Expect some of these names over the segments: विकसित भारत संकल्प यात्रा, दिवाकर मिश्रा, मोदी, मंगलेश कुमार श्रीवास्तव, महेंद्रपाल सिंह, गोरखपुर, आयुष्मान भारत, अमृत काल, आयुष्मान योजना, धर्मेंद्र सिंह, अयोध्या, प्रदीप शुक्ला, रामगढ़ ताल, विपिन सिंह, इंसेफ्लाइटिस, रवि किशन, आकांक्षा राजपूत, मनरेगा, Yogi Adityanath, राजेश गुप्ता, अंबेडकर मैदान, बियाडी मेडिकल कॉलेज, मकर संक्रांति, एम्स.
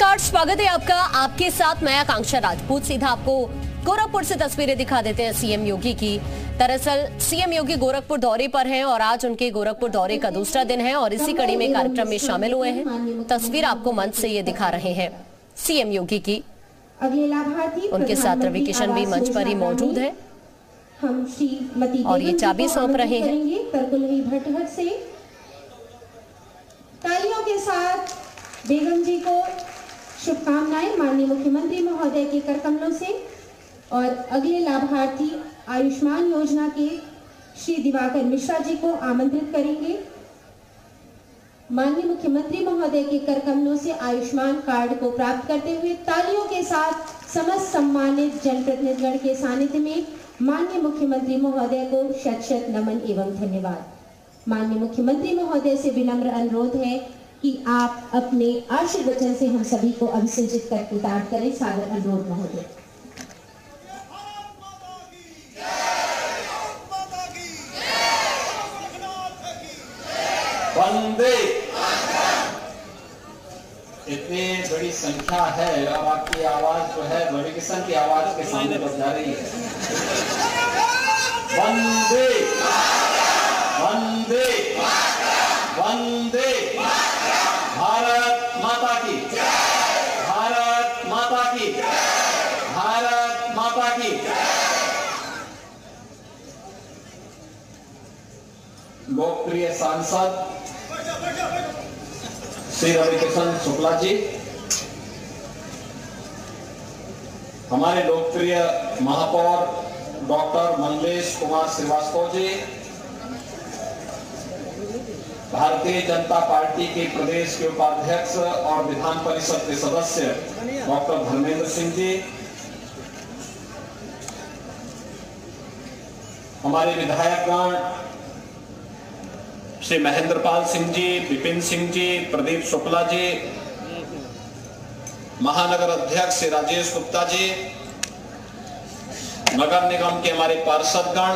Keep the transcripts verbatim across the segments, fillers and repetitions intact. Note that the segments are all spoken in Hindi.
नमस्कार, स्वागत है आपका। आपके साथ मैं आकांक्षा राजपूत। सीधा आपको गोरखपुर से तस्वीरें दिखा देते हैं सीएम योगी की। दरअसल सीएम योगी गोरखपुर दौरे पर हैं और आज उनके गोरखपुर दौरे का दूसरा दिन है और इसी कड़ी में कार्यक्रम में शामिल हुए हैं। तस्वीर आपको मंच से ये दिखा रहे हैं सीएम योगी की। उनके साथ रवि किशन भी मंच पर ही मौजूद है और ये चाबी सौंप रहे हैं। तालियों के साथ बेगम जी को शुभकामनाएं माननीय मुख्यमंत्री महोदय के कर कमलों से। और अगले लाभार्थी आयुष्मान योजना के श्री दिवाकर मिश्रा जी को आमंत्रित करेंगे। माननीय मुख्यमंत्री महोदय के कर कमलों से आयुष्मान कार्ड को प्राप्त करते हुए तालियों के साथ समस्त सम्मानित जनप्रतिनिधिगण के सानिध्य में माननीय मुख्यमंत्री महोदय को शत शत नमन एवं धन्यवाद। माननीय मुख्यमंत्री महोदय से विनम्र अनुरोध है कि आप अपने आशीर्वचन से हम सभी को अभिषेचित करके दान करें। सादर अनुरोध महोदय। वंदे इतनी बड़ी संख्या है और आपकी आवाज जो है रवि किशन की आवाज के सामने बज जा रही है। वंदे वंदे वंदे भारत माता की जय, भारत माता की जय, भारत माता की जय। लोकप्रिय सांसद श्री रवि किशन शुक्ला जी, हमारे लोकप्रिय महापौर डॉक्टर मंगलेश कुमार श्रीवास्तव जी, भारतीय जनता पार्टी के प्रदेश के उपाध्यक्ष और विधान परिषद के सदस्य डॉक्टर धर्मेंद्र सिंह जी, हमारे विधायकगण श्री महेंद्रपाल सिंह जी, विपिन सिंह जी, प्रदीप शुक्ला जी, महानगर अध्यक्ष श्री राजेश गुप्ता जी, नगर निगम के हमारे पार्षदगण,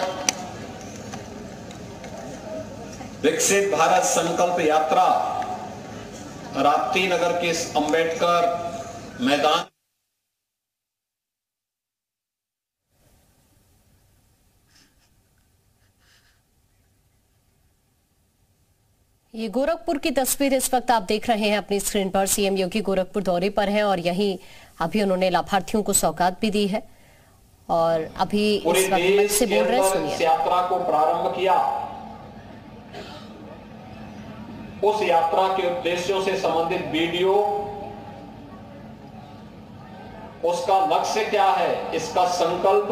विकसित भारत संकल्प यात्रा राप्ती नगर के अंबेडकर मैदान। ये गोरखपुर की तस्वीर इस वक्त आप देख रहे हैं अपनी स्क्रीन पर। सीएम योगी गोरखपुर दौरे पर हैं और यहीं अभी उन्होंने लाभार्थियों को सौगात भी दी है और अभी इस वक्त से बोल रहे हैं। सुनिए। यात्रा को प्रारंभ किया, उस यात्रा के उद्देश्यों से संबंधित वीडियो, उसका लक्ष्य क्या है, इसका संकल्प,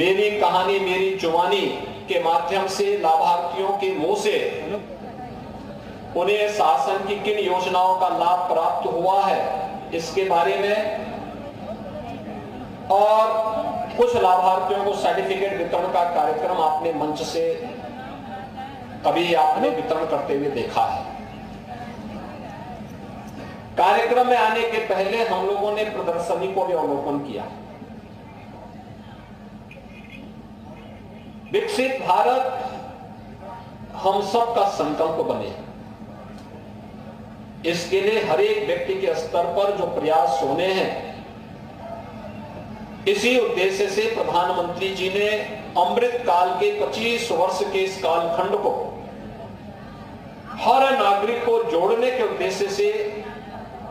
मेरी कहानी मेरी जुबानी के माध्यम से लाभार्थियों के मुंह से उन्हें शासन की किन योजनाओं का लाभ प्राप्त हुआ है इसके बारे में, और कुछ लाभार्थियों को सर्टिफिकेट वितरण का कार्यक्रम आपने मंच से कभी आपने वितरण करते हुए देखा है। कार्यक्रम में आने के पहले हम लोगों ने प्रदर्शनी को भी अवलोकन किया। विकसित भारत हम सब का संकल्प बने, इसके लिए हर एक व्यक्ति के स्तर पर जो प्रयास होने हैं, इसी उद्देश्य से प्रधानमंत्री जी ने अमृत काल के पच्चीस वर्ष के इस कालखंड को हर नागरिक को जोड़ने के उद्देश्य से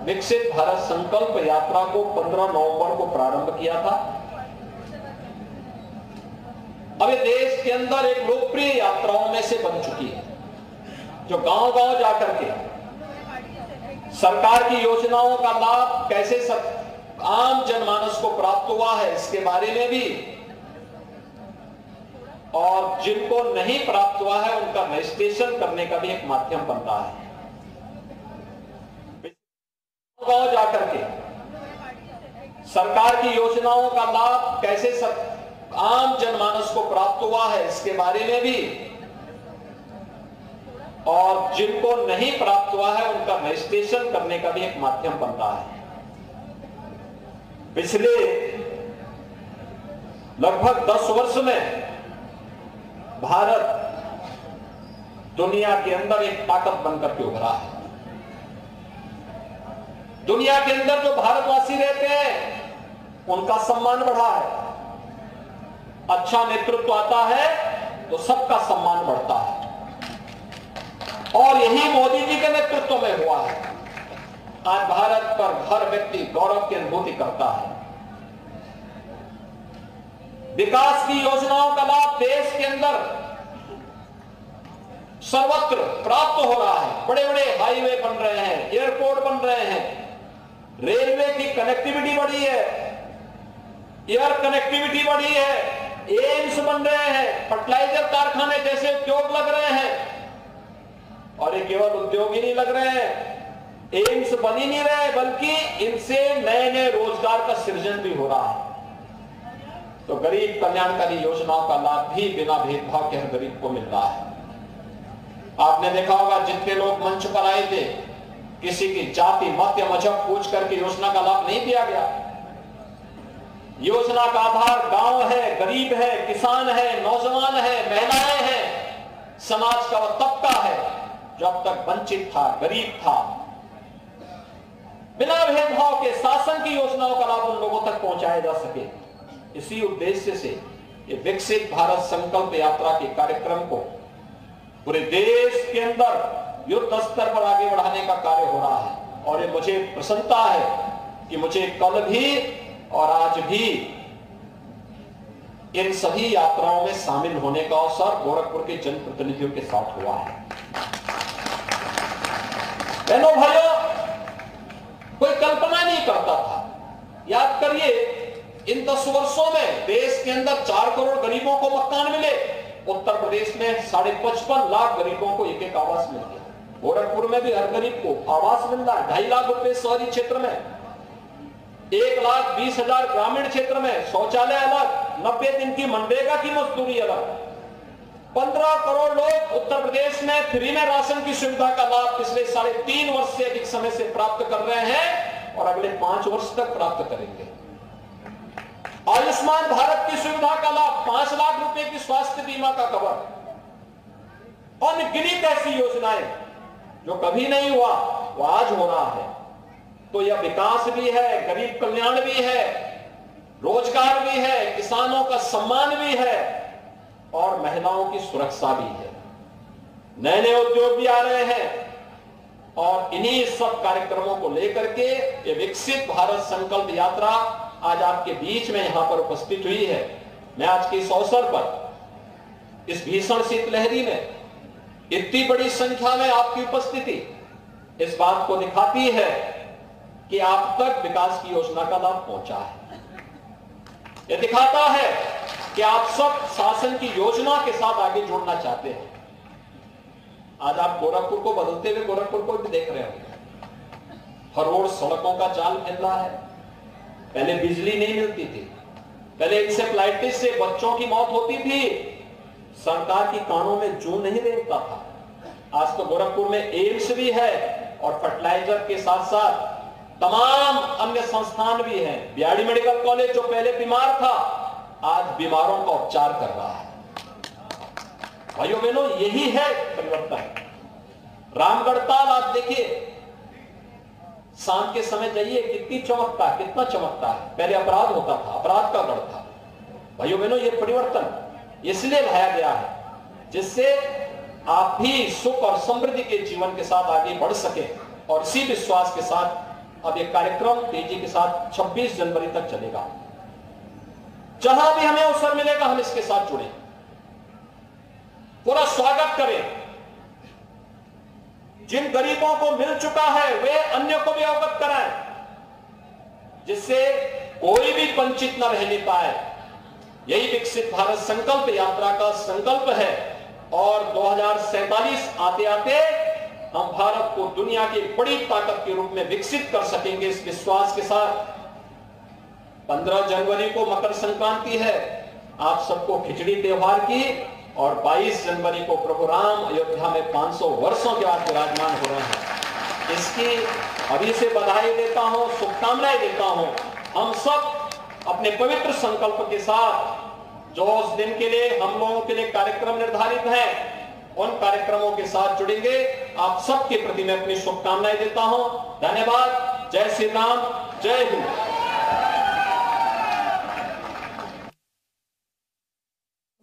विकसित भारत संकल्प यात्रा को पंद्रह नवंबर को प्रारंभ किया था। अब देश के अंदर एक लोकप्रिय यात्राओं में से बन चुकी है, जो गांव गांव जाकर के सरकार की योजनाओं का लाभ कैसे सक... आम जनमानस को प्राप्त हुआ है इसके बारे में भी, और जिनको नहीं प्राप्त हुआ है उनका रजिस्ट्रेशन करने का भी एक माध्यम बनता है। गांव जाकर के सरकार की योजनाओं का लाभ कैसे सक, आम जनमानस को प्राप्त हुआ है इसके बारे में भी, और जिनको नहीं प्राप्त हुआ है उनका रजिस्ट्रेशन करने का भी एक माध्यम बनता है। पिछले लगभग दस वर्ष में भारत दुनिया के अंदर एक ताकत बनकर के उभरा है। दुनिया के अंदर जो भारतवासी रहते हैं उनका सम्मान बढ़ा है। अच्छा नेतृत्व आता है तो सबका सम्मान बढ़ता है और यही मोदी जी के नेतृत्व में हुआ है। आज भारत पर हर व्यक्ति गौरव की अनुभूति करता है। विकास की योजनाओं का लाभ देश के अंदर सर्वत्र प्राप्त हो रहा है। बड़े बड़े हाईवे बन रहे हैं, एयरपोर्ट बन रहे हैं, रेलवे की कनेक्टिविटी बढ़ी है, एयर कनेक्टिविटी बढ़ी है, एम्स बन रहे हैं, फर्टिलाइजर कारखाने जैसे उद्योग लग रहे हैं। और ये केवल उद्योग ही नहीं लग रहे हैं, एम्स बन ही नहीं रहे बल्कि इनसे नए नए रोजगार का सृजन भी हो रहा है। तो गरीब कल्याणकारी योजनाओं का लाभ भी बिना भेदभाव के हर गरीब को मिल रहा है। आपने देखा होगा जितने लोग मंच पर आए थे किसी की जाति मत या मजहब पूछ करके योजना का लाभ नहीं दिया गया। योजना का आधार गांव है, गरीब है, किसान है, नौजवान है, महिलाएं हैं, समाज का वह तबका है जो अब तक वंचित था, गरीब था। बिना भेदभाव के शासन की योजनाओं का लाभ उन लोगों तक पहुंचाया जा सके, इसी उद्देश्य से ये विकसित भारत संकल्प यात्रा के कार्यक्रम को पूरे देश के अंदर युद्ध स्तर पर आगे बढ़ाने का कार्य हो रहा है। और ये मुझे प्रसन्नता है कि मुझे कल भी और आज भी इन सभी यात्राओं में शामिल होने का अवसर गोरखपुर के जनप्रतिनिधियों के साथ हुआ है। बहनों भाइयों, कोई कल्पना नहीं करता था। याद करिए इन दस वर्षों में देश के अंदर चार करोड़ गरीबों को मकान मिले, उत्तर प्रदेश में साढ़े पचपन लाख गरीबों को एक एक आवास मिल गया, गोरखपुर में भी हर गरीब को आवास मिल रहा है। ढाई लाख रुपए शहरी क्षेत्र में, एक लाख बीस हजार ग्रामीण क्षेत्र में, शौचालय अलग, नब्बे दिन की मनरेगा की मजदूरी अलग। पंद्रह करोड़ लोग उत्तर प्रदेश में फ्री में राशन की सुविधा का लाभ पिछले साढ़े तीन वर्ष से अधिक समय से प्राप्त कर रहे हैं और अगले पांच वर्ष तक प्राप्त करेंगे। आयुष्मान भारत की सुविधा का लाभ, पांच लाख रुपए की स्वास्थ्य बीमा का कवर, अनगिनत ऐसी योजनाएं जो कभी नहीं हुआ वो आज हो रहा है। तो यह विकास भी है, गरीब कल्याण भी है, रोजगार भी है, किसानों का सम्मान भी है और महिलाओं की सुरक्षा भी है। नए नए उद्योग भी आ रहे हैं और इन्हीं सब कार्यक्रमों को लेकर के ये विकसित भारत संकल्प यात्रा आज आपके बीच में यहां पर उपस्थित हुई है। मैं आज के इस अवसर पर, इस भीषण शीतलहरी में इतनी बड़ी संख्या में आपकी उपस्थिति इस बात को दिखाती है कि आप तक विकास की योजना का लाभ पहुंचा है। यह दिखाता है कि आप सब शासन की योजना के साथ आगे जोड़ना चाहते हैं। आज आप गोरखपुर को बदलते हुए गोरखपुर को भी देख रहे होंगे। हर रोज सड़कों का जाल मिल रहा है। पहले बिजली नहीं मिलती थी, पहले इंसेफ्लाइटिस से बच्चों की मौत होती थी, सरकार की कानों में जू नहीं रहता था। आज तो गोरखपुर में एम्स भी है और फर्टिलाइजर के साथ साथ तमाम अन्य संस्थान भी हैं। बियाडी मेडिकल कॉलेज जो पहले बीमार था आज बीमारों का उपचार कर रहा है। भाइयों बहनों, यही है परिवर्तन। रामगढ़ ताल आप देखिए, शाम के समय जाइए कितनी चमकता, कितना चमकता है। पहले अपराध होता था, अपराध का गढ़ था। भाइयों बहनों, ये परिवर्तन इसलिए लाया गया है जिससे आप भी सुख और समृद्धि के जीवन के साथ आगे बढ़ सके। और इसी विश्वास के साथ अब यह कार्यक्रम तेजी के साथ छब्बीस जनवरी तक चलेगा। जहां भी हमें अवसर मिलेगा हम इसके साथ जुड़े, पूरा स्वागत करें। जिन गरीबों को मिल चुका है वे अन्य को भी अवगत कराएं, जिससे कोई भी वंचित न रहने पाए। यही विकसित भारत संकल्प यात्रा का संकल्प है। और दो हजार सैतालीस आते आते हम भारत को दुनिया की बड़ी ताकत के रूप में विकसित कर सकेंगे, इस विश्वास के साथ। पंद्रह जनवरी को मकर संक्रांति है, आप सबको खिचड़ी त्योहार की। और बाईस जनवरी को प्रभु राम अयोध्या में पांच सौ वर्षों के बाद विराजमान हो रहे हैं। इसकी अभी से बधाई देता हूं, शुभकामनाएं देता हूं। हम सब अपने पवित्र संकल्प के साथ जो उस दिन के लिए हम लोगों के लिए कार्यक्रम निर्धारित हैं उन कार्यक्रमों के साथ जुड़ेंगे। आप सबके प्रति मैं अपनी शुभकामनाएं देता हूं। धन्यवाद। जय श्री राम, जय हिंद।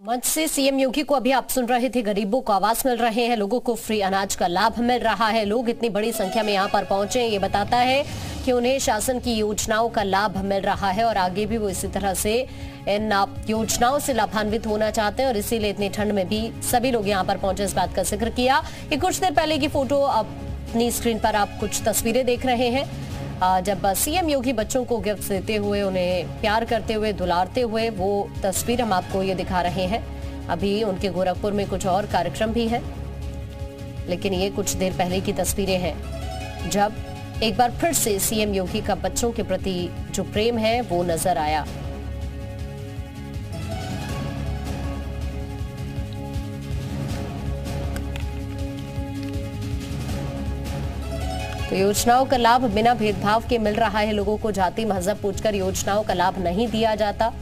मंच से सीएम योगी को अभी आप सुन रहे थे। गरीबों को आवास मिल रहे हैं, लोगों को फ्री अनाज का लाभ मिल रहा है, लोग इतनी बड़ी संख्या में यहाँ पर पहुंचे ये बताता है कि उन्हें शासन की योजनाओं का लाभ मिल रहा है और आगे भी वो इसी तरह से इन योजनाओं से लाभान्वित होना चाहते हैं और इसीलिए इतनी ठंड में भी सभी लोग यहाँ पर पहुंचे, इस बात का जिक्र किया। ये कुछ देर पहले की फोटो, अपनी स्क्रीन पर आप कुछ तस्वीरें देख रहे हैं जब सीएम योगी बच्चों को गिफ्ट देते हुए, उन्हें प्यार करते हुए, दुलारते हुए, वो तस्वीर हम आपको ये दिखा रहे हैं। अभी उनके गोरखपुर में कुछ और कार्यक्रम भी है, लेकिन ये कुछ देर पहले की तस्वीरें हैं जब एक बार फिर से सीएम योगी का बच्चों के प्रति जो प्रेम है वो नजर आया। तो योजनाओं का लाभ बिना भेदभाव के मिल रहा है लोगों को, जाति मजहब पूछकर योजनाओं का लाभ नहीं दिया जाता।